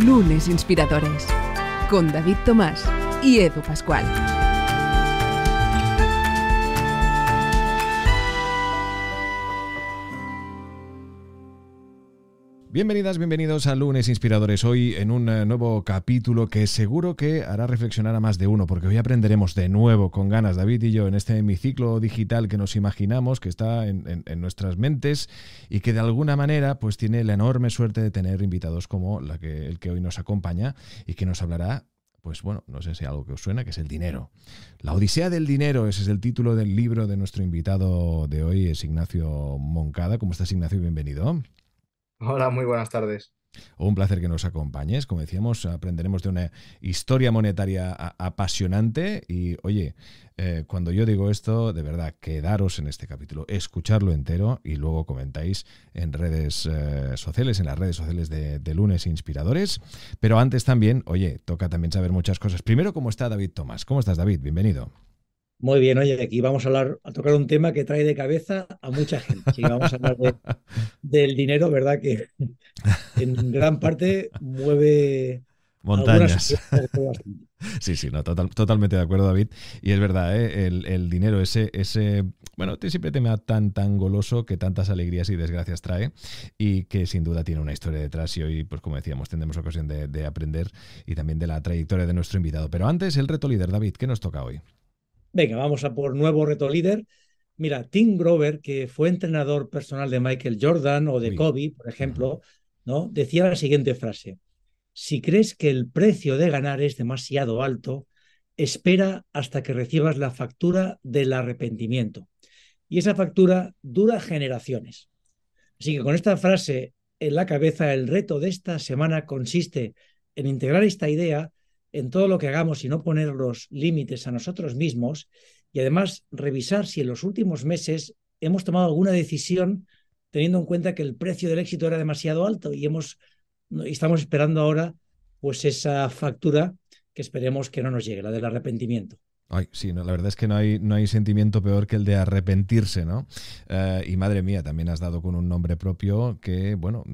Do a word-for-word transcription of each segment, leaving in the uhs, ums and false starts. Lunes Inspiradores, con David Tomás y Edu Pascual. Bienvenidas, bienvenidos a Lunes Inspiradores, hoy en un nuevo capítulo que seguro que hará reflexionar a más de uno, porque hoy aprenderemos de nuevo con ganas, David y yo, en este hemiciclo digital que nos imaginamos, que está en, en, en nuestras mentes y que de alguna manera pues tiene la enorme suerte de tener invitados como la que, el que hoy nos acompaña y que nos hablará, pues bueno, no sé si algo que os suena, que es el dinero. La Odisea del Dinero, ese es el título del libro de nuestro invitado de hoy, es Ignacio Moncada. ¿Cómo estás, Ignacio? Bienvenido. Hola, muy buenas tardes. Un placer que nos acompañes. Como decíamos, aprenderemos de una historia monetaria apasionante y, oye, eh, cuando yo digo esto, de verdad, quedaros en este capítulo, escucharlo entero y luego comentáis en redes eh, sociales, en las redes sociales de, de Lunes Inspiradores. Pero antes también, oye, toca también saber muchas cosas. Primero, ¿cómo está David Tomás? ¿Cómo estás, David? Bienvenido. Muy bien, oye, aquí vamos a hablar, a tocar un tema que trae de cabeza a mucha gente. Sí, vamos a hablar de, del dinero, ¿verdad? Que en gran parte mueve montañas. Sí, sí, no, total, totalmente de acuerdo, David. Y es verdad, ¿eh? el, el dinero, ese, ese, bueno, siempre te me da tan, tan goloso, que tantas alegrías y desgracias trae y que sin duda tiene una historia detrás. Y hoy, pues como decíamos, tendremos ocasión de, de aprender y también de la trayectoria de nuestro invitado. Pero antes, el reto líder, David, ¿qué nos toca hoy? Venga, vamos a por nuevo reto líder. Mira, Tim Grover, que fue entrenador personal de Michael Jordan o de Uy. Kobe, por ejemplo, ¿no? Decía la siguiente frase: si crees que el precio de ganar es demasiado alto, espera hasta que recibas la factura del arrepentimiento. Y esa factura dura generaciones. Así que con esta frase en la cabeza, el reto de esta semana consiste en integrar esta idea en todo lo que hagamos y no poner los límites a nosotros mismos, y además revisar si en los últimos meses hemos tomado alguna decisión teniendo en cuenta que el precio del éxito era demasiado alto y hemos y estamos esperando ahora pues esa factura que esperemos que no nos llegue, la del arrepentimiento. Ay, sí, no, la verdad es que no hay, no hay sentimiento peor que el de arrepentirse, ¿no? Eh, y madre mía, también has dado con un nombre propio que, bueno,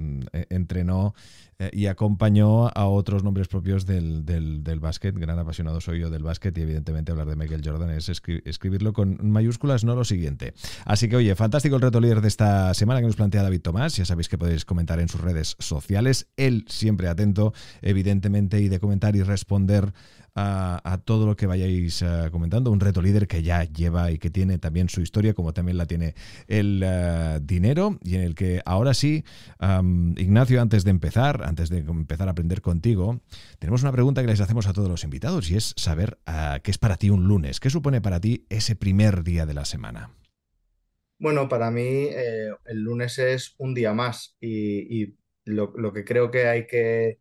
entrenó eh, y acompañó a otros nombres propios del, del, del básquet. Gran apasionado soy yo del básquet y evidentemente hablar de Michael Jordan es escri- escribirlo con mayúsculas, no lo siguiente. Así que, oye, fantástico el reto líder de esta semana que nos plantea David Tomás. Ya sabéis que podéis comentar en sus redes sociales. Él siempre atento, evidentemente, y de comentar y responder A, a todo lo que vayáis uh, comentando. Un reto líder que ya lleva y que tiene también su historia, como también la tiene el uh, dinero, y en el que ahora sí, um, Ignacio, antes de empezar, antes de empezar a aprender contigo, tenemos una pregunta que les hacemos a todos los invitados, y es saber uh, qué es para ti un lunes, qué supone para ti ese primer día de la semana. Bueno, para mí eh, el lunes es un día más, y, y lo, lo que creo que hay que...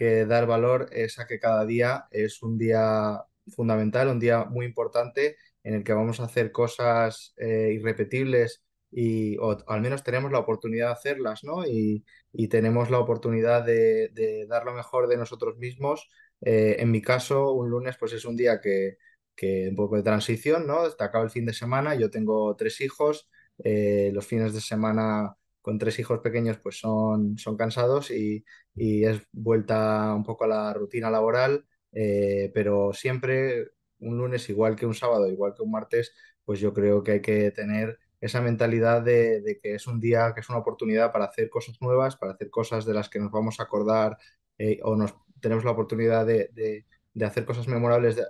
que dar valor es a que cada día es un día fundamental, un día muy importante en el que vamos a hacer cosas eh, irrepetibles y o, al menos tenemos la oportunidad de hacerlas, ¿no? Y, y tenemos la oportunidad de, de dar lo mejor de nosotros mismos. Eh, en mi caso, un lunes pues es un día que, que un poco de transición, ¿no? Acaba el fin de semana, yo tengo tres hijos, eh, los fines de semana con tres hijos pequeños pues son, son cansados y, y es vuelta un poco a la rutina laboral, eh, pero siempre un lunes, igual que un sábado, igual que un martes, pues yo creo que hay que tener esa mentalidad de, de que es un día, que es una oportunidad para hacer cosas nuevas, para hacer cosas de las que nos vamos a acordar eh, o nos tenemos la oportunidad de, de, de hacer cosas memorables de,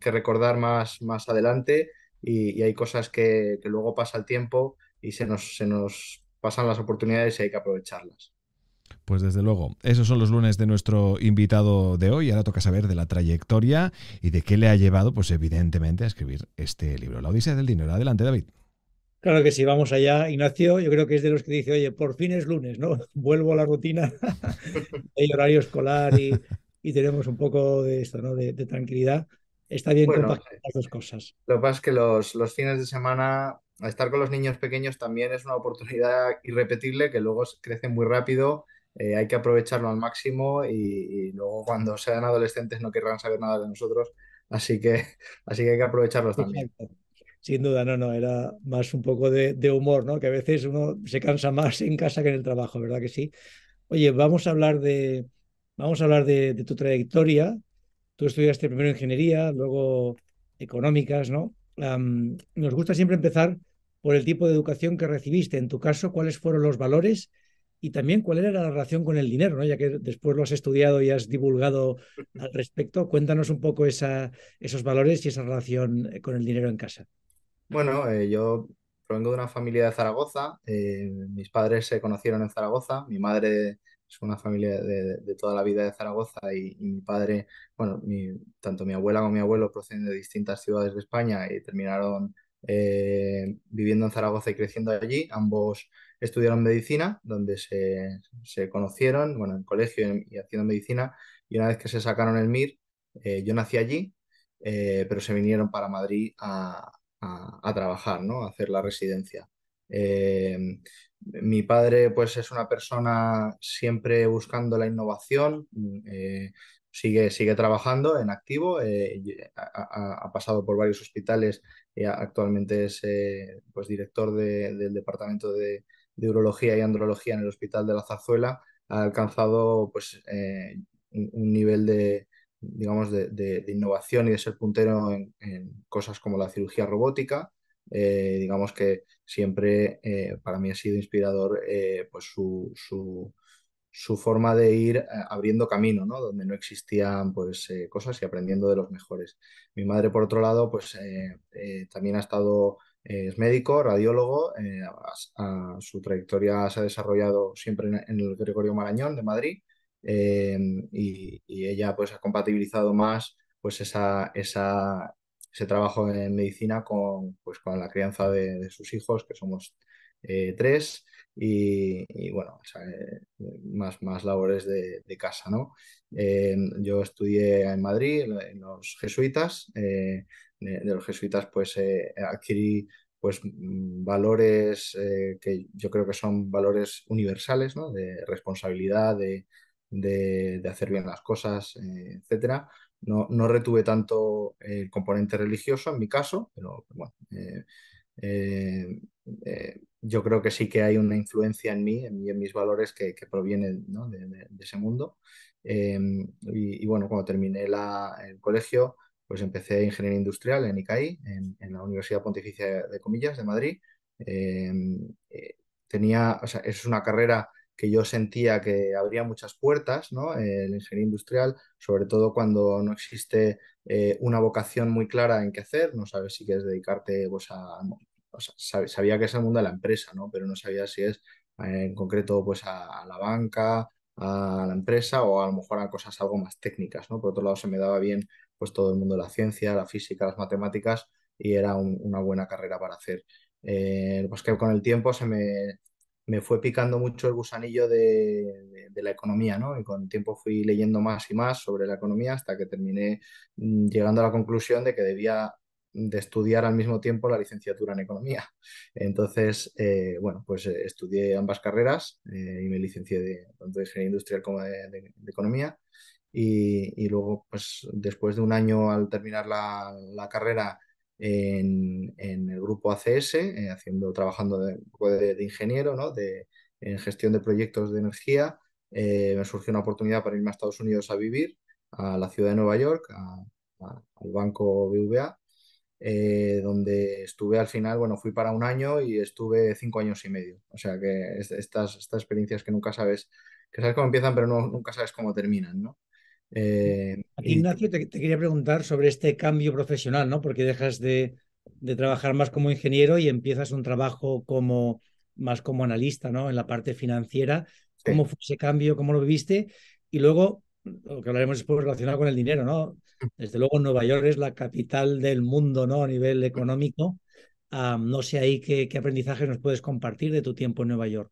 que recordar más, más adelante y, y hay cosas que, que luego pasa el tiempo y se nos... Se nos pasan las oportunidades y hay que aprovecharlas. Pues desde luego, esos son los lunes de nuestro invitado de hoy. Ahora toca saber de la trayectoria y de qué le ha llevado, pues evidentemente, a escribir este libro, La Odisea del Dinero. Adelante, David. Claro que sí, vamos allá, Ignacio. Yo creo que es de los que dice, oye, por fin es lunes, ¿no? Vuelvo a la rutina, hay horario escolar y, y tenemos un poco de esto, ¿no? De, de tranquilidad. Está bien bueno, compaginar las dos cosas. Lo que pasa es que los, los fines de semana... estar con los niños pequeños también es una oportunidad irrepetible que luego crecen muy rápido, eh, hay que aprovecharlo al máximo y, y luego cuando sean adolescentes no querrán saber nada de nosotros, así que, así que hay que aprovecharlos también. Exacto. Sin duda, no, no, era más un poco de, de humor, ¿no? Que a veces uno se cansa más en casa que en el trabajo, ¿verdad que sí? Oye, vamos a hablar de, Vamos a hablar de, de tu trayectoria. Tú estudiaste primero ingeniería, luego económicas, ¿no? Um, nos gusta siempre empezar por el tipo de educación que recibiste. En tu caso, ¿cuáles fueron los valores y también cuál era la relación con el dinero, ¿no? Ya que después lo has estudiado y has divulgado al respecto, cuéntanos un poco esa, esos valores y esa relación con el dinero en casa. Bueno, eh, yo provengo de una familia de Zaragoza. Eh, mis padres se conocieron en Zaragoza. Mi madre es una familia de, de toda la vida de Zaragoza y, y mi padre, bueno, mi, tanto mi abuela como mi abuelo proceden de distintas ciudades de España y terminaron eh, viviendo en Zaragoza y creciendo allí. Ambos estudiaron medicina, donde se, se conocieron, bueno, en colegio y, y haciendo medicina, y una vez que se sacaron el M I R, eh, yo nací allí, eh, pero se vinieron para Madrid a, a, a trabajar, ¿no? A hacer la residencia. Eh, Mi padre, pues, es una persona siempre buscando la innovación, eh, sigue, sigue trabajando en activo, eh, ha, ha pasado por varios hospitales, eh, actualmente es eh, pues, director de, del Departamento de, de Urología y Andrología en el Hospital de la Zarzuela, ha alcanzado pues, eh, un nivel de, digamos, de, de, de innovación y de ser puntero en, en cosas como la cirugía robótica. Eh, digamos que siempre eh, para mí ha sido inspirador eh, pues su, su, su forma de ir abriendo camino, ¿no? Donde no existían pues, eh, cosas y aprendiendo de los mejores. Mi madre, por otro lado, pues, eh, eh, también ha estado, eh, es médico, radiólogo, eh, a, a, su trayectoria se ha desarrollado siempre en, en el Gregorio Marañón de Madrid, eh, y, y ella pues, ha compatibilizado más pues, esa... esa ese trabajo en medicina con, pues, con la crianza de, de sus hijos, que somos eh, tres, y, y bueno, o sea, eh, más, más labores de, de casa, ¿no? Eh, yo estudié en Madrid, en los jesuitas, eh, de, de los jesuitas pues eh, adquirí pues, valores eh, que yo creo que son valores universales, ¿no? De responsabilidad, de, de, de hacer bien las cosas, eh, etcétera. No, no retuve tanto el componente religioso en mi caso, pero bueno, eh, eh, eh, yo creo que sí que hay una influencia en mí, en, mí, en mis valores que, que provienen, ¿no? de, de, de ese mundo. Eh, y, y bueno, cuando terminé la, el colegio, pues empecé ingeniería industrial en I C A I, en, en la Universidad Pontificia de Comillas de Madrid. Eh, eh, tenía, o sea, es una carrera que yo sentía que abría muchas puertas, ¿no? Eh, la ingeniería industrial, sobre todo cuando no existe eh, una vocación muy clara en qué hacer, no sabes si quieres dedicarte pues, a... O sea, sabía que es el mundo de la empresa, ¿no? Pero no sabía si es eh, en concreto pues, a, a la banca, a la empresa o a lo mejor a cosas algo más técnicas, ¿no? Por otro lado, se me daba bien pues, todo el mundo de la ciencia, la física, las matemáticas y era un, una buena carrera para hacer. Eh, pues que con el tiempo se me... me fue picando mucho el gusanillo de, de, de la economía, ¿no? Y con el tiempo fui leyendo más y más sobre la economía hasta que terminé llegando a la conclusión de que debía de estudiar al mismo tiempo la licenciatura en economía. Entonces, eh, bueno, pues estudié ambas carreras eh, y me licencié de, tanto de ingeniería industrial como de, de, de economía. Y, y luego, pues después de un año al terminar la, la carrera, En, en el grupo A C S, eh, haciendo, trabajando de, de, de ingeniero, ¿no? de, en gestión de proyectos de energía, eh, me surgió una oportunidad para irme a Estados Unidos a vivir, a la ciudad de Nueva York, a, a, al banco B B V A, eh, donde estuve al final, bueno, fui para un año y estuve cinco años y medio. O sea que es, estas, estas experiencias que nunca sabes, que sabes cómo empiezan, pero no, nunca sabes cómo terminan, ¿no? Eh, Aquí, Ignacio, te, te quería preguntar sobre este cambio profesional, ¿no? Porque dejas de, de trabajar más como ingeniero y empiezas un trabajo como, más como analista, ¿no? En la parte financiera. ¿Cómo sí. fue ese cambio? ¿Cómo lo viviste? Y luego, lo que hablaremos después relacionado con el dinero, ¿no? Desde luego Nueva York es la capital del mundo, ¿no? A nivel económico. Um, no sé ahí qué, qué aprendizajes nos puedes compartir de tu tiempo en Nueva York.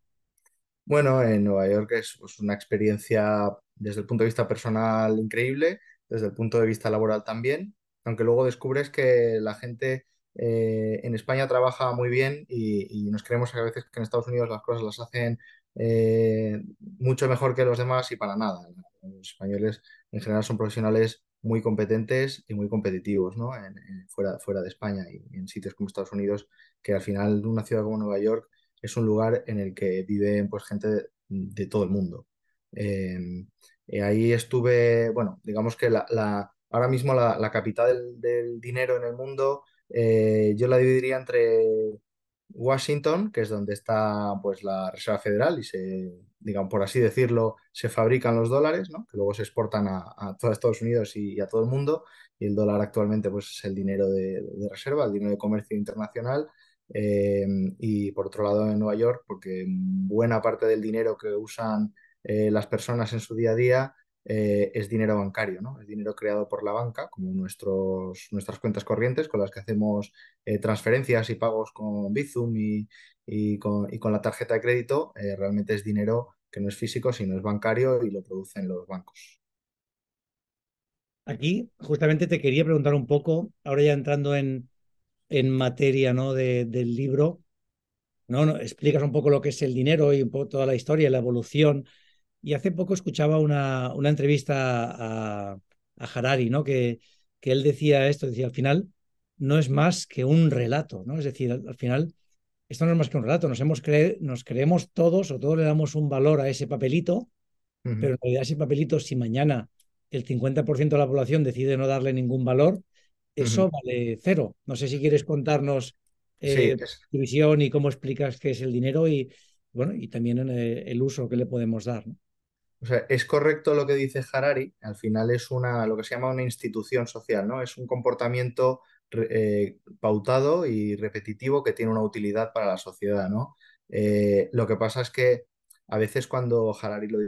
Bueno, en Nueva York es pues, una experiencia desde el punto de vista personal increíble, desde el punto de vista laboral también, aunque luego descubres que la gente eh, en España trabaja muy bien y, y nos creemos a veces que en Estados Unidos las cosas las hacen eh, mucho mejor que los demás y para nada. Los españoles en general son profesionales muy competentes y muy competitivos, ¿no? en, en, fuera, fuera de España y en sitios como Estados Unidos, que al final una ciudad como Nueva York es un lugar en el que vive pues, gente de, de todo el mundo. Eh, Eh, ahí estuve, bueno, digamos que la, la, ahora mismo la, la capital del, del dinero en el mundo, eh, yo la dividiría entre Washington, que es donde está pues la Reserva Federal y se, digamos, por así decirlo, se fabrican los dólares, ¿no? Que luego se exportan a, a todo Estados Unidos y, y a todo el mundo, y el dólar actualmente pues es el dinero de, de reserva, el dinero de comercio internacional. Eh, y por otro lado en Nueva York, porque buena parte del dinero que usan eh, las personas en su día a día eh, es dinero bancario, ¿no? Es dinero creado por la banca, como nuestros, nuestras cuentas corrientes con las que hacemos eh, transferencias y pagos con Bizum y, y, con, y con la tarjeta de crédito. Eh, realmente es dinero que no es físico, sino es bancario y lo producen los bancos. Aquí justamente te quería preguntar un poco, ahora ya entrando en en materia, ¿no?, de, del libro, ¿no? No, explicas un poco lo que es el dinero y un poco toda la historia, la evolución. Y hace poco escuchaba una, una entrevista a, a Harari, ¿no?, que, que él decía esto, decía, al final no es más que un relato, ¿no? Es decir, al, al final esto no es más que un relato, nos, hemos cre nos creemos todos o todos le damos un valor a ese papelito, uh-huh. Pero en realidad ese papelito, si mañana el cincuenta por ciento de la población decide no darle ningún valor, eso vale cero. No sé si quieres contarnos eh, sí, es... tu visión y cómo explicas qué es el dinero y, bueno, y también en el uso que le podemos dar, ¿no? O sea, es correcto lo que dice Harari. Al final es una, lo que se llama una institución social, ¿no? Es un comportamiento eh, pautado y repetitivo que tiene una utilidad para la sociedad, ¿no? Eh, lo que pasa es que a veces cuando Harari lo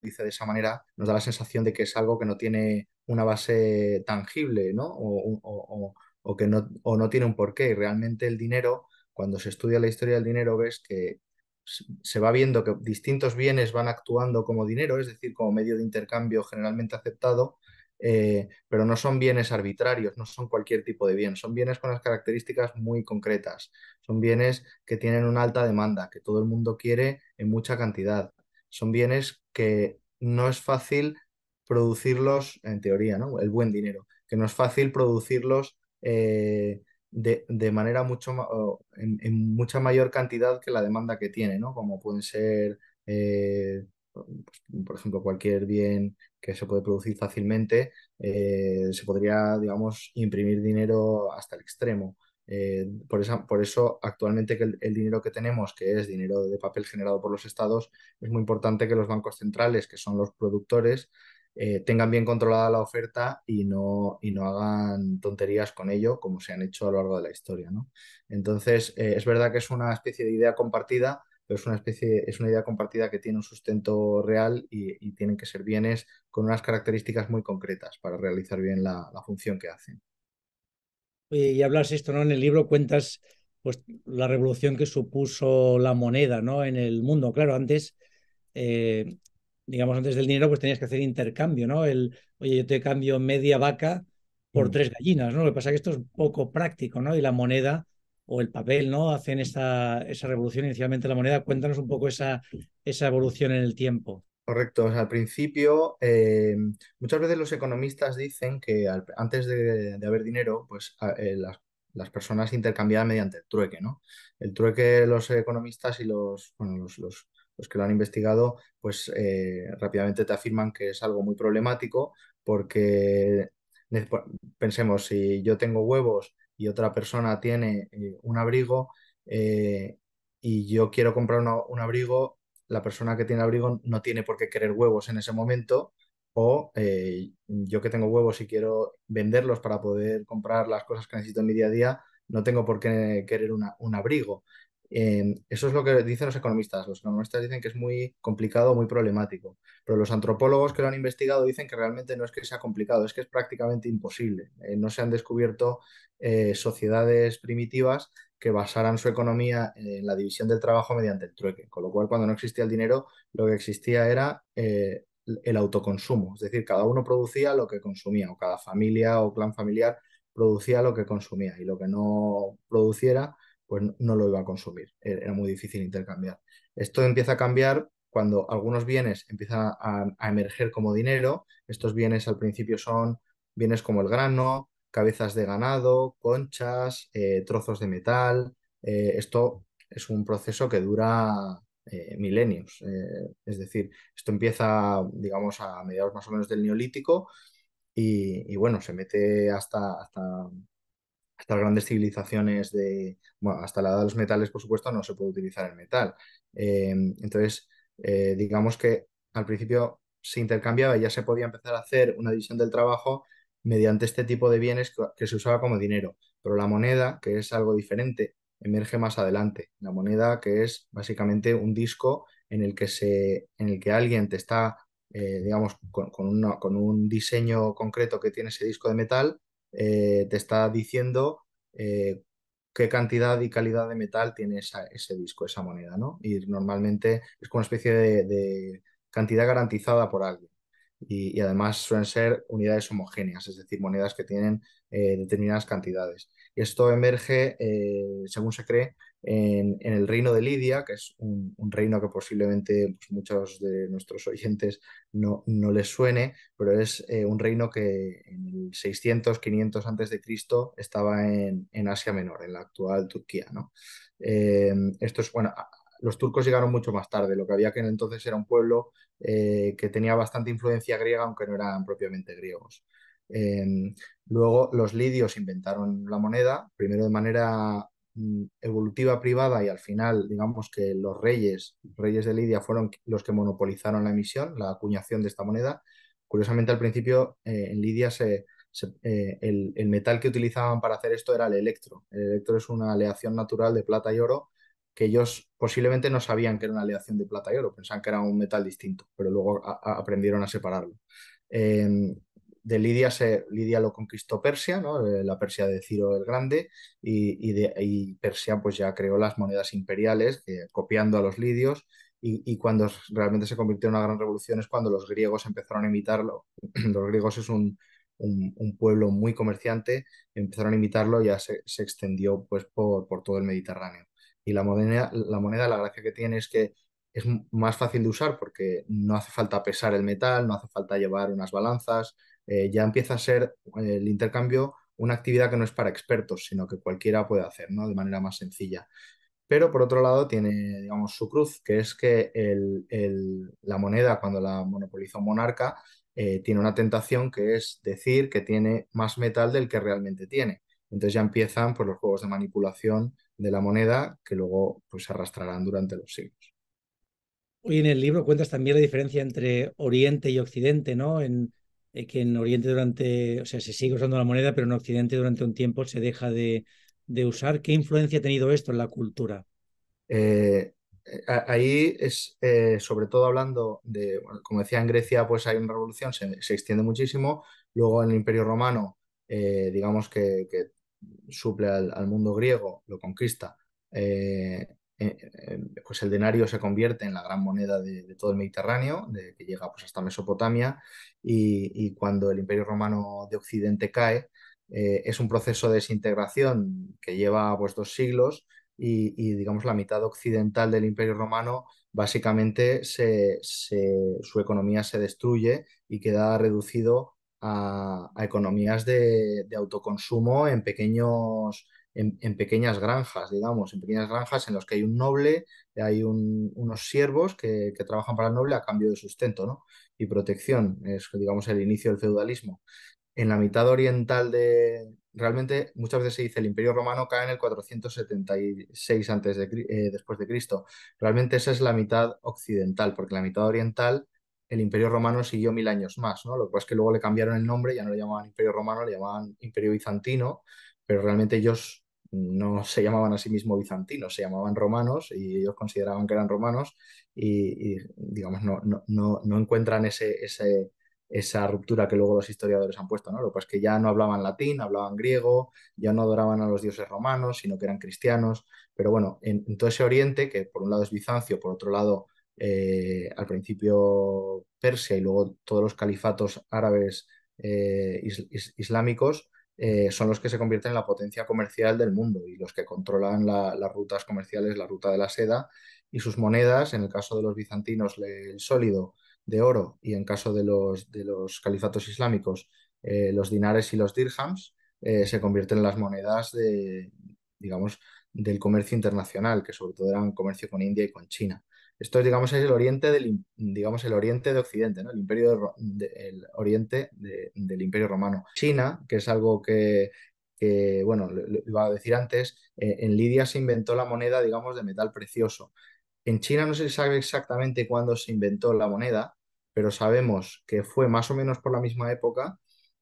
dice de esa manera nos da la sensación de que es algo que no tiene una base tangible, ¿no? O, o, o, o que no, o no tiene un porqué. Y realmente el dinero, cuando se estudia la historia del dinero, ves que se va viendo que distintos bienes van actuando como dinero, es decir, como medio de intercambio generalmente aceptado, eh, pero no son bienes arbitrarios, no son cualquier tipo de bien, son bienes con las características muy concretas, son bienes que tienen una alta demanda, que todo el mundo quiere en mucha cantidad, son bienes que no es fácil producirlos, en teoría, ¿no? El buen dinero, que no es fácil producirlos eh, de, de manera mucho en, en mucha mayor cantidad que la demanda que tiene, ¿no? Como pueden ser, eh, pues, por ejemplo, cualquier bien que se puede producir fácilmente, eh, se podría, digamos, imprimir dinero hasta el extremo. Eh, por, esa, por eso actualmente que el, el dinero que tenemos, que es dinero de papel generado por los estados, es muy importante que los bancos centrales, que son los productores, Eh, tengan bien controlada la oferta y no, y no hagan tonterías con ello como se han hecho a lo largo de la historia, ¿no? Entonces, eh, es verdad que es una especie de idea compartida, pero es una, especie, es una idea compartida que tiene un sustento real y, y tienen que ser bienes con unas características muy concretas para realizar bien la, la función que hacen. Oye, y hablas esto, ¿no? En el libro cuentas pues, la revolución que supuso la moneda, ¿no?, en el mundo. Claro, antes... Eh... digamos, antes del dinero, pues tenías que hacer intercambio, ¿no? El, oye, yo te cambio media vaca por tres gallinas, ¿no? Lo que pasa es que esto es poco práctico, ¿no? Y la moneda o el papel, ¿no? Hacen esta, esa revolución inicialmente la moneda. Cuéntanos un poco esa, esa evolución en el tiempo. Correcto. O sea, al principio, eh, muchas veces los economistas dicen que al, antes de, de haber dinero, pues a, eh, las las personas intercambiaban mediante el trueque, ¿no? El trueque, los economistas y los... Bueno, los, los los que lo han investigado, pues eh, rápidamente te afirman que es algo muy problemático porque, pensemos, si yo tengo huevos y otra persona tiene eh, un abrigo eh, y yo quiero comprar uno, un abrigo, la persona que tiene abrigo no tiene por qué querer huevos en ese momento, o eh, yo que tengo huevos y quiero venderlos para poder comprar las cosas que necesito en mi día a día, no tengo por qué querer una, un abrigo. Eh, eso es lo que dicen los economistas. Los economistas dicen que es muy complicado, muy problemático, pero los antropólogos que lo han investigado dicen que realmente no es que sea complicado, es que es prácticamente imposible. Eh, no se han descubierto eh, sociedades primitivas que basaran su economía en la división del trabajo mediante el trueque, con lo cual cuando no existía el dinero, lo que existía era eh, el autoconsumo, es decir, cada uno producía lo que consumía, o cada familia o clan familiar producía lo que consumía, y lo que no produciera pues no lo iba a consumir, era muy difícil intercambiar. Esto empieza a cambiar cuando algunos bienes empiezan a, a emerger como dinero. Estos bienes al principio son bienes como el grano, cabezas de ganado, conchas, eh, trozos de metal. Eh, esto es un proceso que dura eh, milenios. Eh, es decir, esto empieza, digamos, a mediados más o menos del Neolítico y, y bueno, se mete hasta, hasta, hasta las grandes civilizaciones de... Bueno, hasta la edad de los metales, por supuesto, no se puede utilizar el metal. Eh, entonces, eh, digamos que al principio se intercambiaba y ya se podía empezar a hacer una división del trabajo mediante este tipo de bienes que, que se usaba como dinero. Pero la moneda, que es algo diferente, emerge más adelante. La moneda, que es básicamente un disco en el que, se, en el que alguien te está, eh, digamos, con, con, una, con un diseño concreto que tiene ese disco de metal, eh, te está diciendo eh, qué cantidad y calidad de metal tiene esa, ese disco, esa moneda, ¿no? Y normalmente es como una especie de, de cantidad garantizada por alguien. Y, y además suelen ser unidades homogéneas, es decir, monedas que tienen eh, determinadas cantidades. Y esto emerge, eh, según se cree, en, en el reino de Lidia, que es un, un reino que posiblemente pues, muchos de nuestros oyentes no, no les suene, pero es eh, un reino que en el seiscientos quinientos antes de Cristo estaba en, en Asia Menor, en la actual Turquía, ¿no? Eh, esto es, bueno, los turcos llegaron mucho más tarde, lo que había que en entonces era un pueblo eh, que tenía bastante influencia griega, aunque no eran propiamente griegos. Eh, luego los lidios inventaron la moneda, primero de manera mm, evolutiva privada y al final, digamos que los reyes, reyes de Lidia fueron los que monopolizaron la emisión, la acuñación de esta moneda. Curiosamente al principio eh, en Lidia se... Se, eh, el, el metal que utilizaban para hacer esto era el electro. El electro es una aleación natural de plata y oro que ellos posiblemente no sabían que era una aleación de plata y oro, pensaban que era un metal distinto, pero luego a, a aprendieron a separarlo. Eh, de Lidia, se, Lidia lo conquistó Persia, ¿no? La Persia de Ciro el Grande, y, y, de, y Persia pues ya creó las monedas imperiales, eh, copiando a los lidios, y, y cuando realmente se convirtió en una gran revolución es cuando los griegos empezaron a imitarlo. Los griegos es un... Un, un pueblo muy comerciante, empezaron a imitarlo y ya se, se extendió pues, por, por todo el Mediterráneo. Y la moneda, la moneda, la gracia que tiene es que es más fácil de usar porque no hace falta pesar el metal, no hace falta llevar unas balanzas, eh, ya empieza a ser eh, el intercambio una actividad que no es para expertos, sino que cualquiera puede hacer, ¿no? De manera más sencilla. Pero por otro lado tiene, digamos, su cruz, que es que el, el, la moneda, cuando la monopoliza un monarca, Eh, tiene una tentación que es decir que tiene más metal del que realmente tiene. Entonces ya empiezan pues, los juegos de manipulación de la moneda que luego pues, se arrastrarán durante los siglos. Hoy en el libro cuentas también la diferencia entre Oriente y Occidente, ¿no? En, eh, que en Oriente durante, o sea, se sigue usando la moneda, pero en Occidente durante un tiempo se deja de, de usar. ¿Qué influencia ha tenido esto en la cultura? Eh... Ahí es, eh, sobre todo hablando de, bueno, como decía, en Grecia pues hay una revolución, se, se extiende muchísimo, luego en el Imperio Romano, eh, digamos que, que suple al, al mundo griego, lo conquista, eh, eh, pues el denario se convierte en la gran moneda de, de todo el Mediterráneo, de, que llega pues, hasta Mesopotamia, y, y cuando el Imperio Romano de Occidente cae, eh, es un proceso de desintegración que lleva pues, dos siglos, Y, y digamos la mitad occidental del Imperio Romano básicamente se, se, su economía se destruye y queda reducido a, a economías de, de autoconsumo en, pequeños, en, en pequeñas granjas, digamos, en pequeñas granjas en las que hay un noble, hay un, unos siervos que, que trabajan para el noble a cambio de sustento, ¿no? Y protección, es digamos el inicio del feudalismo. En la mitad oriental de... Realmente muchas veces se dice el Imperio Romano cae en el cuatrocientos setenta y seis antes de, eh, después de Cristo. Realmente esa es la mitad occidental, porque la mitad oriental el Imperio Romano siguió mil años más, ¿no? Lo que pasa es que luego le cambiaron el nombre, ya no le llamaban Imperio Romano, le llamaban Imperio Bizantino, pero realmente ellos no se llamaban a sí mismos bizantinos, se llamaban romanos y ellos consideraban que eran romanos y, y digamos, no, no, no, no encuentran ese... ese esa ruptura que luego los historiadores han puesto, ¿no? Lo que pasa es que ya no hablaban latín, hablaban griego, ya no adoraban a los dioses romanos, sino que eran cristianos, pero bueno, en, en todo ese oriente, que por un lado es Bizancio, por otro lado eh, al principio Persia y luego todos los califatos árabes eh, is, is, islámicos, eh, son los que se convierten en la potencia comercial del mundo y los que controlan la, las rutas comerciales, la ruta de la seda y sus monedas, en el caso de los bizantinos el sólido, de oro y en caso de los, de los califatos islámicos, eh, los dinares y los dirhams eh, se convierten en las monedas de, digamos, del comercio internacional, que sobre todo eran comercio con India y con China. Esto, digamos, es el oriente del, digamos, el oriente de Occidente, ¿no? El imperio de, de, el oriente de, del Imperio Romano. China, que es algo que, que bueno, lo, lo iba a decir antes, eh, en Lidia se inventó la moneda, digamos, de metal precioso. En China no se sabe exactamente cuándo se inventó la moneda, pero sabemos que fue más o menos por la misma época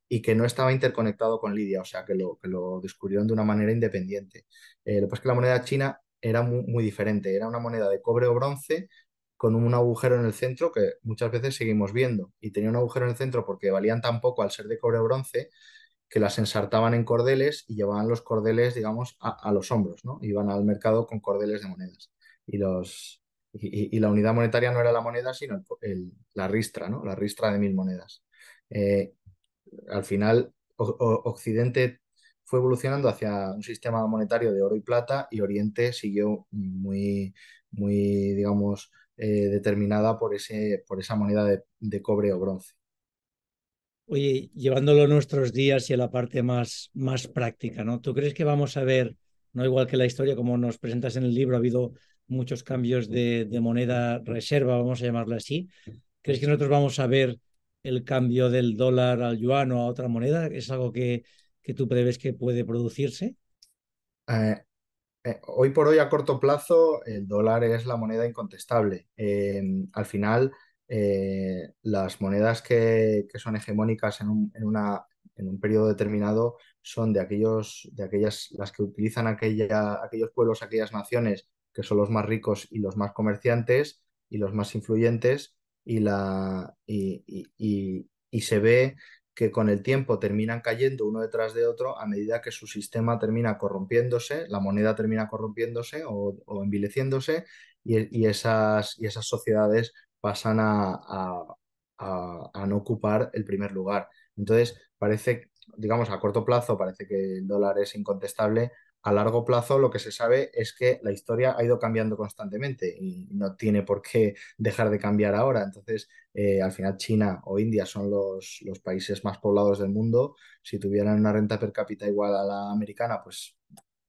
y que no estaba interconectado con Lidia, o sea, que lo, que lo descubrieron de una manera independiente. Eh, lo que pasa es que la moneda china era muy, muy diferente, era una moneda de cobre o bronce con un agujero en el centro que muchas veces seguimos viendo, y tenía un agujero en el centro porque valían tan poco al ser de cobre o bronce que las ensartaban en cordeles y llevaban los cordeles, digamos, a, a los hombros, ¿no? Iban al mercado con cordeles de monedas. Y, los, y, y la unidad monetaria no era la moneda, sino el, el, la ristra, ¿no? La ristra de mil monedas. Eh, al final, o, o, Occidente fue evolucionando hacia un sistema monetario de oro y plata, y Oriente siguió muy, muy digamos, eh, determinada por, ese, por esa moneda de, de cobre o bronce. Oye, llevándolo a nuestros días y a la parte más, más práctica, ¿no? ¿Tú crees que vamos a ver, no igual que la historia, como nos presentas en el libro, ha habido muchos cambios de, de moneda reserva, vamos a llamarla así? ¿Crees que nosotros vamos a ver el cambio del dólar al yuan o a otra moneda? ¿Es algo que, que tú preves que puede producirse? Eh, eh, hoy por hoy, a corto plazo, el dólar es la moneda incontestable. Eh, al final... Eh, las monedas que, que son hegemónicas en un, en una, en un periodo determinado son de aquellos, de aquellas, las que utilizan aquella, aquellos pueblos, aquellas naciones que son los más ricos y los más comerciantes y los más influyentes, y, la, y, y, y, y se ve que con el tiempo terminan cayendo uno detrás de otro a medida que su sistema termina corrompiéndose, la moneda termina corrompiéndose o, o envileciéndose, y, y, esas, y esas sociedades pasan a, a, a, a no ocupar el primer lugar. Entonces, parece, digamos, a corto plazo parece que el dólar es incontestable. A largo plazo lo que se sabe es que la historia ha ido cambiando constantemente y no tiene por qué dejar de cambiar ahora. Entonces, eh, al final China o India son los, los países más poblados del mundo. Si tuvieran una renta per cápita igual a la americana, pues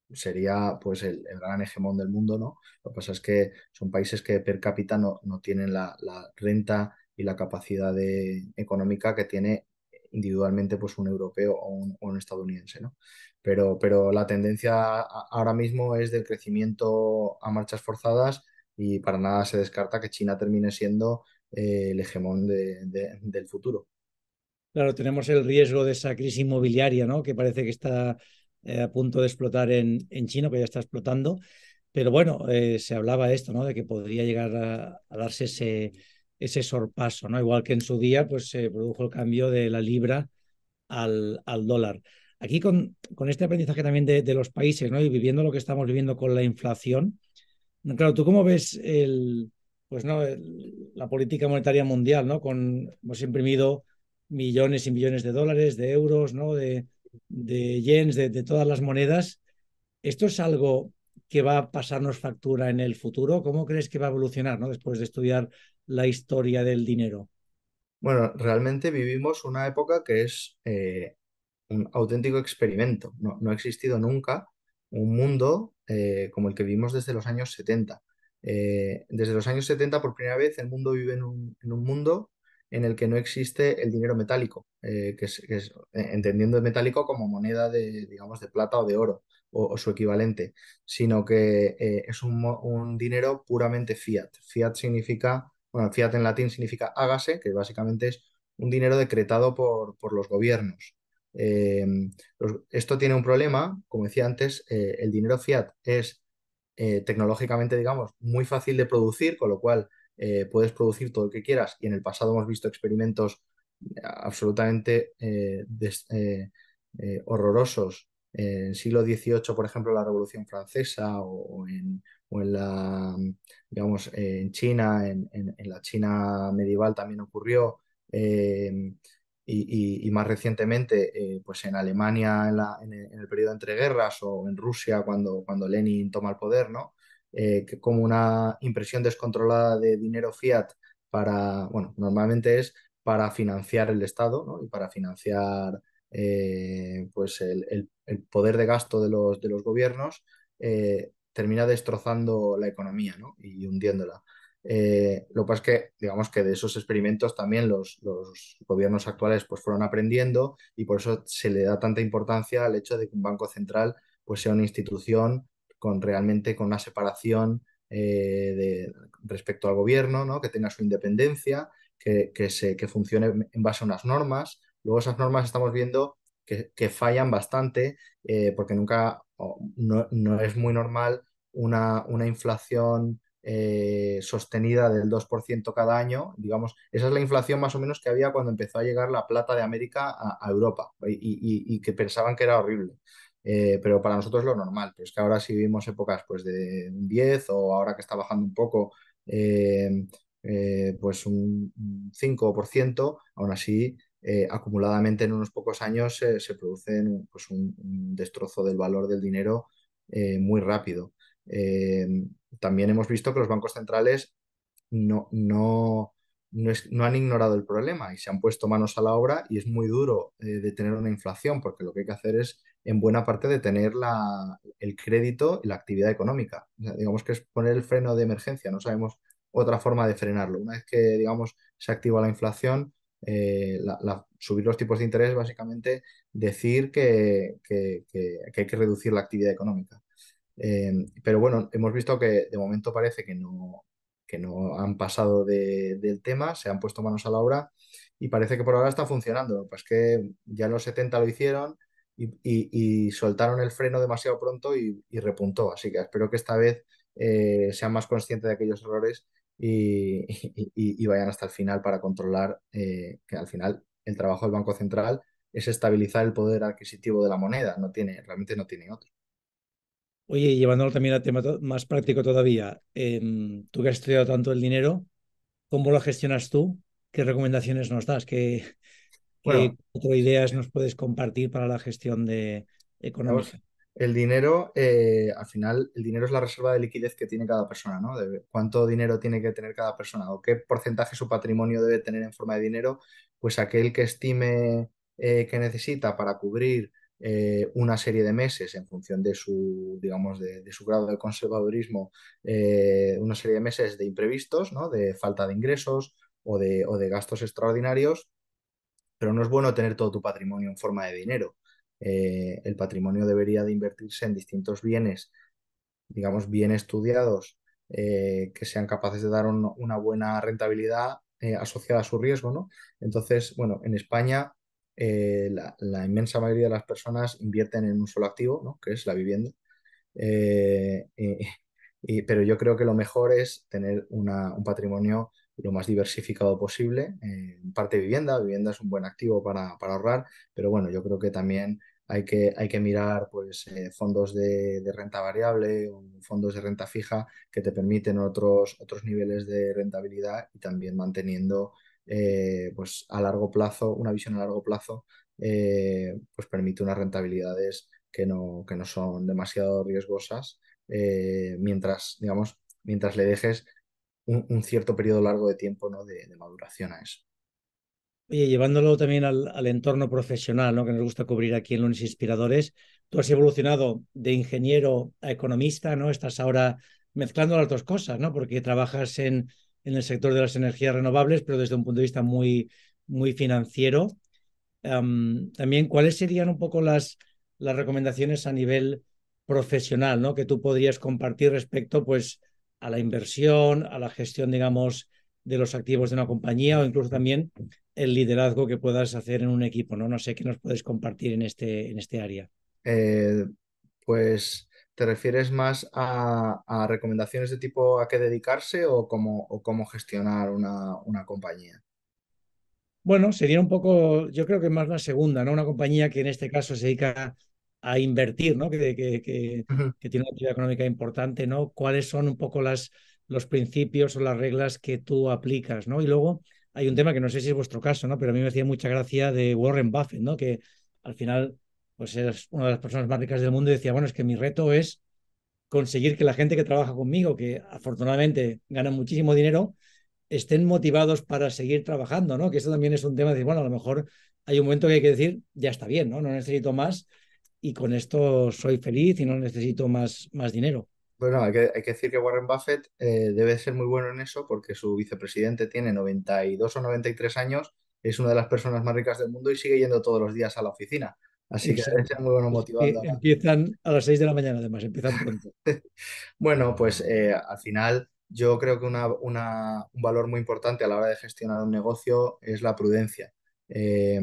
sería pues el, el gran hegemón del mundo, ¿no? Lo que pasa es que son países que per cápita no, no tienen la, la renta y la capacidad de, económica que tiene individualmente pues un europeo o un, o un estadounidense, ¿no? Pero, pero la tendencia a, ahora mismo es del crecimiento a marchas forzadas, y para nada se descarta que China termine siendo eh, el hegemón de, de, del futuro. Claro, tenemos el riesgo de esa crisis inmobiliaria, ¿no? Que parece que está a punto de explotar en, en China, que ya está explotando, pero bueno, eh, se hablaba de esto, ¿no? De que podría llegar a, a darse ese, ese sorpaso, ¿no? Igual que en su día pues se produjo el cambio de la libra al, al dólar. Aquí con, con este aprendizaje también de, de los países, ¿no? Y viviendo lo que estamos viviendo con la inflación, claro, ¿tú cómo ves el, pues, ¿no? el, la política monetaria mundial, ¿no? Con, hemos imprimido millones y millones de dólares, de euros, ¿no? De... de yens, de, de todas las monedas. ¿Esto es algo que va a pasarnos factura en el futuro? ¿Cómo crees que va a evolucionar, ¿no? Después de estudiar la historia del dinero? Bueno, realmente vivimos una época que es eh, un auténtico experimento. No, no ha existido nunca un mundo eh, como el que vivimos desde los años setenta. Eh, desde los años setenta, por primera vez, el mundo vive en un, en un mundo en el que no existe el dinero metálico, eh, que es, que es, entendiendo el metálico como moneda de, digamos, de plata o de oro, o, o su equivalente, sino que eh, es un, un dinero puramente fiat. Fiat significa, bueno, fiat en latín significa hágase, que básicamente es un dinero decretado por, por los gobiernos. Eh, esto tiene un problema, como decía antes, eh, el dinero fiat es eh, tecnológicamente, digamos, muy fácil de producir, con lo cual Eh, puedes producir todo lo que quieras, y en el pasado hemos visto experimentos absolutamente eh, des, eh, eh, horrorosos. En el siglo dieciocho, por ejemplo, la Revolución Francesa, o, o, en, o en la, digamos, eh, en China, en, en, en la China medieval también ocurrió, eh, y, y, y más recientemente eh, pues en Alemania en, la, en, el, en el periodo entre guerras, o en Rusia cuando, cuando Lenin toma el poder, ¿no? Eh, que como una impresión descontrolada de dinero fiat para, bueno, normalmente es para financiar el Estado, ¿no? Y para financiar eh, pues el, el, el poder de gasto de los, de los gobiernos, eh, termina destrozando la economía, ¿no? Y hundiéndola. Eh, lo que pasa es que, digamos que de esos experimentos también los, los gobiernos actuales pues fueron aprendiendo, y por eso se le da tanta importancia al hecho de que un banco central pues sea una institución con realmente con una separación eh, de, respecto al gobierno, ¿no? Que tenga su independencia, que, que, se, que funcione en base a unas normas. Luego esas normas estamos viendo que, que fallan bastante, eh, porque nunca no, no es muy normal una, una inflación Eh, sostenida del dos por ciento cada año. Digamos, esa es la inflación más o menos que había cuando empezó a llegar la plata de América a, a Europa, y, y, y que pensaban que era horrible, eh, pero para nosotros es lo normal. Pero es que ahora sí vivimos épocas pues de un diez, o ahora que está bajando un poco eh, eh, pues un cinco por ciento, aún así eh, acumuladamente en unos pocos años eh, se produce pues, un, un destrozo del valor del dinero eh, muy rápido. Eh, también hemos visto que los bancos centrales no, no, no, es, no han ignorado el problema y se han puesto manos a la obra, y es muy duro eh, detener una inflación, porque lo que hay que hacer es en buena parte detener la, el crédito y la actividad económica. O sea, digamos que es poner el freno de emergencia, no sabemos otra forma de frenarlo. Una vez que digamos se activa la inflación, eh, la, la, subir los tipos de interés, básicamente decir que, que, que, que hay que reducir la actividad económica. Eh, pero bueno, hemos visto que de momento parece que no, que no han pasado de, del tema, se han puesto manos a la obra y parece que por ahora está funcionando. Pues que ya en los setenta lo hicieron y, y, y soltaron el freno demasiado pronto y, y repuntó. Así que espero que esta vez eh, sean más conscientes de aquellos errores y, y, y vayan hasta el final para controlar, eh, que al final el trabajo del Banco Central es estabilizar el poder adquisitivo de la moneda, no tiene, realmente no tiene otro. Oye, llevándolo también a tema más práctico todavía, eh, tú que has estudiado tanto el dinero, ¿cómo lo gestionas tú? ¿Qué recomendaciones nos das? ¿Qué, bueno, qué ideas nos puedes compartir para la gestión de, económica? El dinero, eh, al final, el dinero es la reserva de liquidez que tiene cada persona, ¿no? De cuánto dinero tiene que tener cada persona o qué porcentaje su patrimonio debe tener en forma de dinero, pues aquel que estime eh, que necesita para cubrir Eh, una serie de meses en función de su, digamos, de, de su grado de conservadurismo, eh, una serie de meses de imprevistos, ¿no? De falta de ingresos o de, o de gastos extraordinarios, pero no es bueno tener todo tu patrimonio en forma de dinero. Eh, el patrimonio debería de invertirse en distintos bienes, digamos, bien estudiados, eh, que sean capaces de dar un, una buena rentabilidad eh, asociada a su riesgo, ¿no? Entonces, bueno, en España Eh, la, la inmensa mayoría de las personas invierten en un solo activo, ¿no? Que es la vivienda, eh, eh, eh, pero yo creo que lo mejor es tener una, un patrimonio lo más diversificado posible, eh, en parte vivienda. Vivienda es un buen activo para, para ahorrar, pero bueno, yo creo que también hay que, hay que mirar pues, eh, fondos de, de renta variable o fondos de renta fija que te permiten otros, otros niveles de rentabilidad, y también manteniendo Eh, pues a largo plazo, una visión a largo plazo, eh, pues permite unas rentabilidades que no, que no son demasiado riesgosas, eh, mientras, digamos, mientras le dejes un, un cierto periodo largo de tiempo, ¿no? de, de maduración a eso. Oye, llevándolo también al, al entorno profesional, ¿no? Que nos gusta cubrir aquí en Lunes Inspiradores, tú has evolucionado de ingeniero a economista, ¿no? Estás ahora mezclando las dos cosas, ¿no? Porque trabajas en... en el sector de las energías renovables, pero desde un punto de vista muy, muy financiero. Um, también, ¿cuáles serían un poco las, las recomendaciones a nivel profesional, ¿no? que tú podrías compartir respecto pues, a la inversión, a la gestión, digamos, de los activos de una compañía, o incluso también el liderazgo que puedas hacer en un equipo, ¿no? No sé qué nos puedes compartir en este, en este área. Eh, pues... ¿Te refieres más a, a recomendaciones de tipo a qué dedicarse o cómo, o cómo gestionar una, una compañía? Bueno, sería un poco, yo creo que más la segunda, ¿no? Una compañía que en este caso se dedica a invertir, ¿no? Que, que, que, uh-huh. que tiene una actividad económica importante, ¿no? ¿Cuáles son un poco las, los principios o las reglas que tú aplicas, ¿no? Y luego hay un tema que no sé si es vuestro caso, ¿no? Pero a mí me hacía mucha gracia de Warren Buffett, ¿no? Que al final... pues es una de las personas más ricas del mundo, y decía, bueno, es que mi reto es conseguir que la gente que trabaja conmigo, que afortunadamente gana muchísimo dinero, estén motivados para seguir trabajando, ¿no? Que eso también es un tema de decir, bueno, a lo mejor hay un momento que hay que decir, ya está bien, ¿no? No necesito más y con esto soy feliz y no necesito más, más dinero. Bueno, hay que, hay que decir que Warren Buffett eh, debe ser muy bueno en eso porque su vicepresidente tiene noventa y dos o noventa y tres años, es una de las personas más ricas del mundo y sigue yendo todos los días a la oficina. Así que debe ser muy bueno motivando. Y empiezan a las seis de la mañana, además, empiezan pronto. Bueno, pues eh, al final yo creo que una, una, un valor muy importante a la hora de gestionar un negocio es la prudencia. Eh,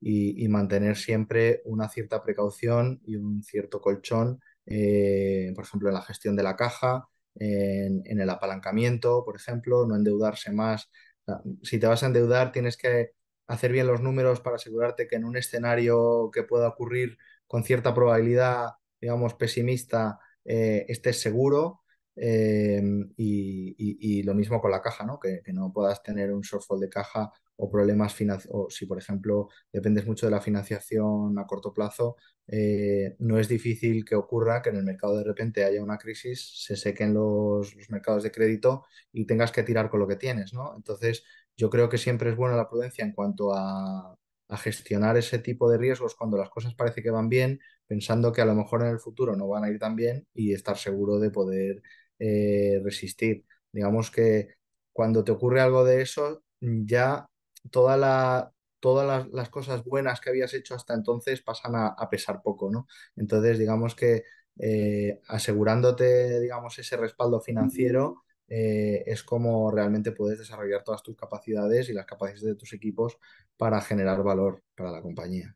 y, y mantener siempre una cierta precaución y un cierto colchón, eh, por ejemplo, en la gestión de la caja, en, en el apalancamiento, por ejemplo, no endeudarse más. O sea, si te vas a endeudar, tienes que hacer bien los números para asegurarte que en un escenario que pueda ocurrir con cierta probabilidad, digamos, pesimista, eh, estés seguro. Eh, y, y, y lo mismo con la caja, ¿no? Que, que no puedas tener un shortfall de caja o problemas financieros, o si por ejemplo dependes mucho de la financiación a corto plazo, eh, no es difícil que ocurra que en el mercado de repente haya una crisis, se sequen los, los mercados de crédito y tengas que tirar con lo que tienes, ¿no? Entonces yo creo que siempre es buena la prudencia en cuanto a, a gestionar ese tipo de riesgos cuando las cosas parece que van bien, pensando que a lo mejor en el futuro no van a ir tan bien y estar seguro de poder eh, resistir. Digamos que cuando te ocurre algo de eso, ya Toda la, todas las, las cosas buenas que habías hecho hasta entonces pasan a, a pesar poco, ¿no? Entonces, digamos que eh, asegurándote, digamos, ese respaldo financiero eh, es como realmente puedes desarrollar todas tus capacidades y las capacidades de tus equipos para generar valor para la compañía.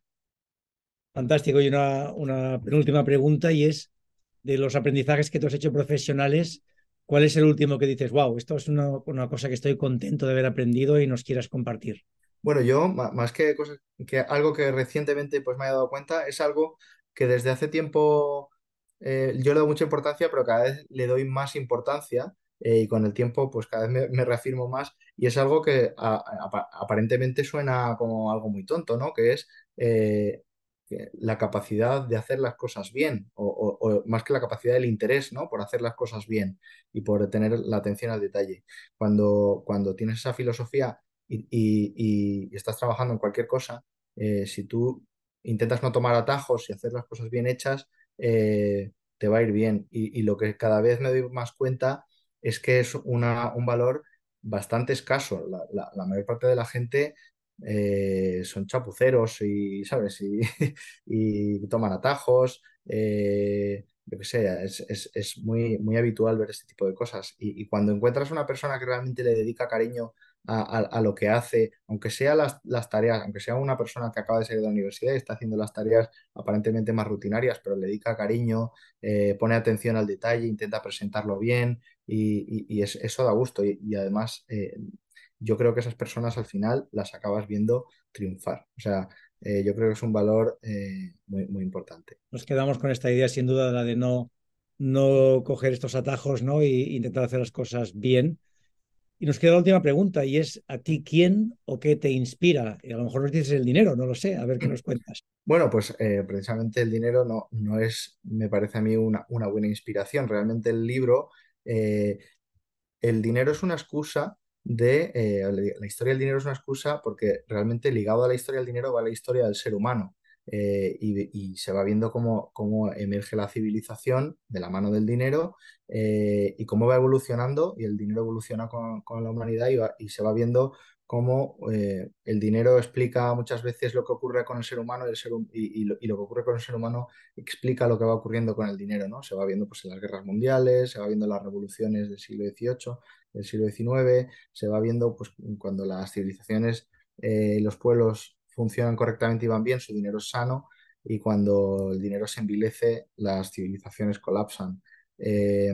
Fantástico. Y una, una penúltima pregunta, y es de los aprendizajes que tú has hecho profesionales, ¿cuál es el último que dices, wow, esto es una, una cosa que estoy contento de haber aprendido y nos quieras compartir? Bueno, yo, más que, cosas, que algo que recientemente pues, me he dado cuenta, es algo que desde hace tiempo eh, yo le doy mucha importancia, pero cada vez le doy más importancia eh, y con el tiempo pues cada vez me, me reafirmo más, y es algo que a, a, aparentemente suena como algo muy tonto, ¿no? Que es eh, la capacidad de hacer las cosas bien, o, o, o más que la capacidad del interés, ¿no? Por hacer las cosas bien y por tener la atención al detalle. Cuando, cuando tienes esa filosofía y, y, y estás trabajando en cualquier cosa, eh, si tú intentas no tomar atajos y hacer las cosas bien hechas, eh, te va a ir bien. Y, y lo que cada vez me doy más cuenta es que es una, un valor bastante escaso. La, la, la mayor parte de la gente Eh, son chapuceros y, ¿sabes? Y, y toman atajos, eh, yo qué sé, es, es, es muy, muy habitual ver este tipo de cosas. Y, y cuando encuentras una persona que realmente le dedica cariño a, a, a lo que hace, aunque sea las, las tareas, aunque sea una persona que acaba de salir de la universidad y está haciendo las tareas aparentemente más rutinarias, pero le dedica cariño, eh, pone atención al detalle, intenta presentarlo bien y, y, y es, eso da gusto. Y, y además... Eh, yo creo que esas personas al final las acabas viendo triunfar. O sea, eh, yo creo que es un valor eh, muy, muy importante. Nos quedamos con esta idea, sin duda, la de no, no coger estos atajos, ¿no? E intentar hacer las cosas bien. Y nos queda la última pregunta, y es, ¿a ti quién o qué te inspira? Y a lo mejor nos dices el dinero, no lo sé, a ver qué nos cuentas. Bueno, pues eh, precisamente el dinero no, no es, me parece a mí, una, una buena inspiración. Realmente el libro, eh, el dinero es una excusa de eh, la historia del dinero es una excusa porque realmente ligado a la historia del dinero va la historia del ser humano eh, y, y se va viendo cómo, cómo emerge la civilización de la mano del dinero eh, y cómo va evolucionando, y el dinero evoluciona con, con la humanidad y, va, y se va viendo cómo eh, el dinero explica muchas veces lo que ocurre con el ser humano y, el ser, y, y, lo, y lo que ocurre con el ser humano explica lo que va ocurriendo con el dinero, ¿no? Se va viendo pues, en las guerras mundiales, se va viendo las revoluciones del siglo dieciocho, del siglo diecinueve, se va viendo pues, cuando las civilizaciones y eh, los pueblos funcionan correctamente y van bien, su dinero es sano, y cuando el dinero se envilece, las civilizaciones colapsan. Eh,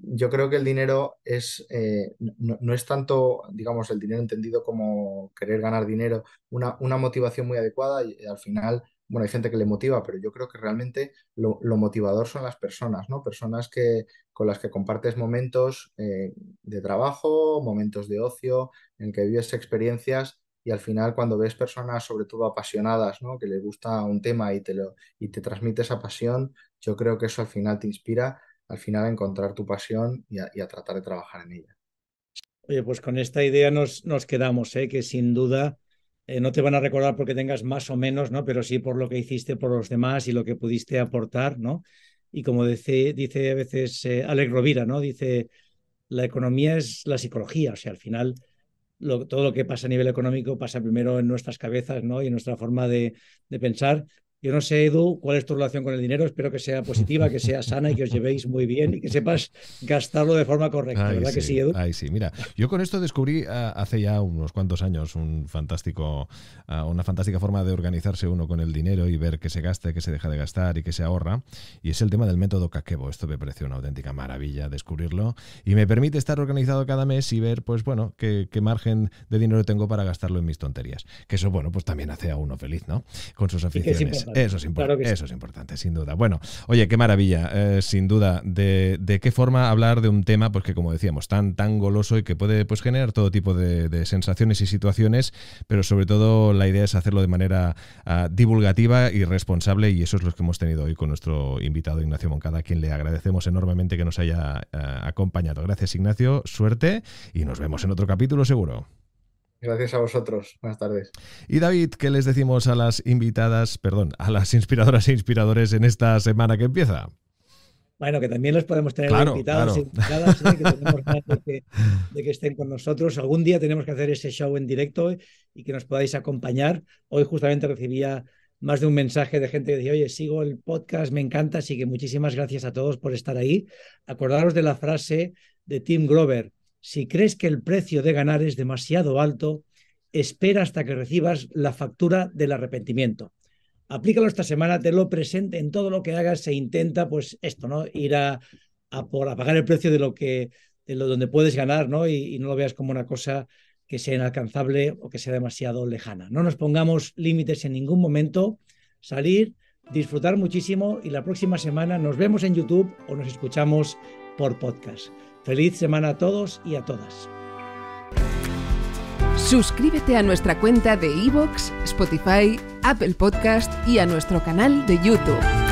yo creo que el dinero es eh, no, no es tanto, digamos, el dinero entendido como querer ganar dinero, una, una motivación muy adecuada, y al final, bueno, hay gente que le motiva, pero yo creo que realmente lo, lo motivador son las personas, ¿no? Personas que, con las que compartes momentos eh, de trabajo, momentos de ocio, en el que vives experiencias, y al final cuando ves personas sobre todo apasionadas, ¿no? Que les gusta un tema y te, lo, y te transmite esa pasión, yo creo que eso al final te inspira al final a encontrar tu pasión y a, y a tratar de trabajar en ella. Oye, pues con esta idea nos, nos quedamos, ¿eh? Que sin duda eh, no te van a recordar porque tengas más o menos, ¿no? Pero sí por lo que hiciste por los demás y lo que pudiste aportar, ¿no? Y como dice, dice a veces eh, Alec Rovira, ¿no? Dice, la economía es la psicología, o sea, al final lo, todo lo que pasa a nivel económico pasa primero en nuestras cabezas, ¿no? Y en nuestra forma de, de pensar. Yo no sé, Edu, cuál es tu relación con el dinero, espero que sea positiva, que sea sana y que os llevéis muy bien y que sepas gastarlo de forma correcta, ay, ¿verdad sí, que sí, Edu? Ay, sí, mira, yo con esto descubrí uh, hace ya unos cuantos años un fantástico, uh, una fantástica forma de organizarse uno con el dinero y ver qué se gasta, qué se deja de gastar y qué se ahorra, y es el tema del método Kakebo. Esto me pareció una auténtica maravilla descubrirlo y me permite estar organizado cada mes y ver, pues bueno, qué, qué margen de dinero tengo para gastarlo en mis tonterías, que eso, bueno, pues también hace a uno feliz, ¿no? Con sus aficiones. Eso es, claro sí. Eso es importante, sin duda. Bueno, oye, qué maravilla, eh, sin duda, de, de qué forma hablar de un tema, pues que como decíamos, tan, tan goloso y que puede pues, generar todo tipo de, de sensaciones y situaciones, pero sobre todo la idea es hacerlo de manera uh, divulgativa y responsable, y eso es lo que hemos tenido hoy con nuestro invitado Ignacio Moncada, a quien le agradecemos enormemente que nos haya uh, acompañado. Gracias, Ignacio, suerte y nos vemos en otro capítulo seguro. Gracias a vosotros. Buenas tardes. Y David, ¿qué les decimos a las invitadas, perdón, a las inspiradoras e inspiradores en esta semana que empieza? Bueno, que también los podemos tener claro, invitados, claro. invitadas, ¿eh? Que tenemos ganas de que, de que estén con nosotros. Algún día tenemos que hacer ese show en directo y que nos podáis acompañar. Hoy justamente recibía más de un mensaje de gente que decía, oye, sigo el podcast, me encanta, así que muchísimas gracias a todos por estar ahí. Acordaros de la frase de Tim Grover, si crees que el precio de ganar es demasiado alto, espera hasta que recibas la factura del arrepentimiento. Aplícalo esta semana, tenlo presente en todo lo que hagas, se intenta pues esto, ¿no? Ir a, a, por, a pagar el precio de lo que de lo donde puedes ganar, ¿no? Y, y no lo veas como una cosa que sea inalcanzable o que sea demasiado lejana. No nos pongamos límites en ningún momento, salir, disfrutar muchísimo y la próxima semana nos vemos en YouTube o nos escuchamos por podcast. Feliz semana a todos y a todas. Suscríbete a nuestra cuenta de iVoox, Spotify, Apple Podcast y a nuestro canal de YouTube.